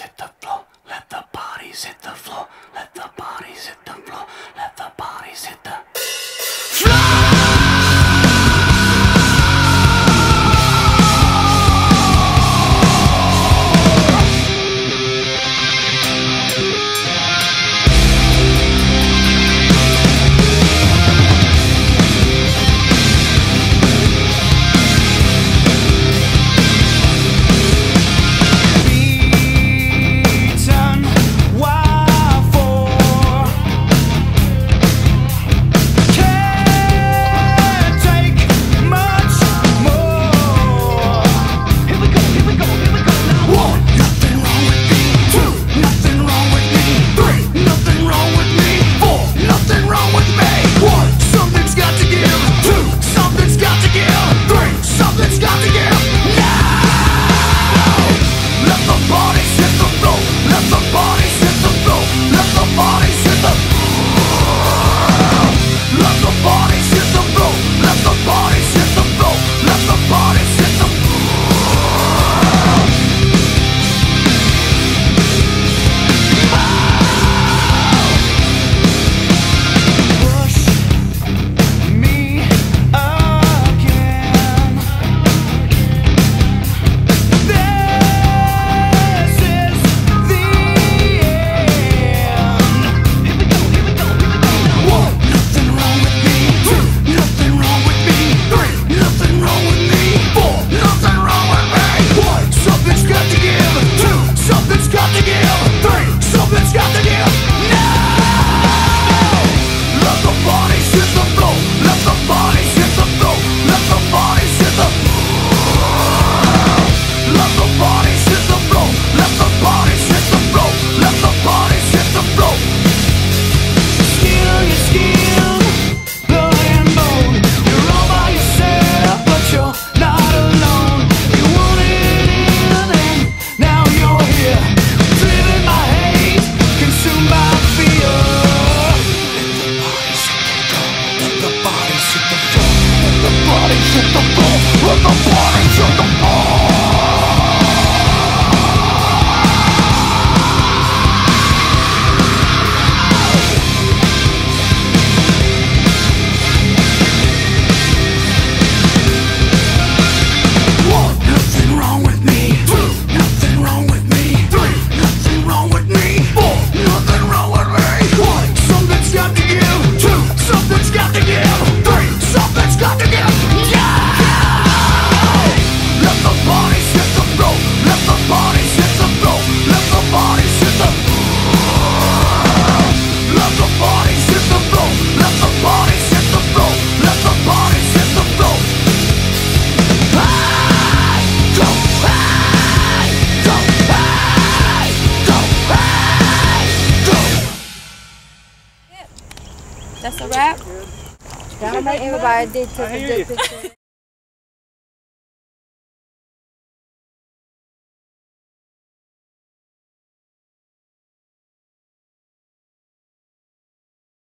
bodies hit the floor, let the bodies hit the floor, let the bodies hit the floor, let the bodies hit the That's a wrap. Gotta make everybody did take a good picture.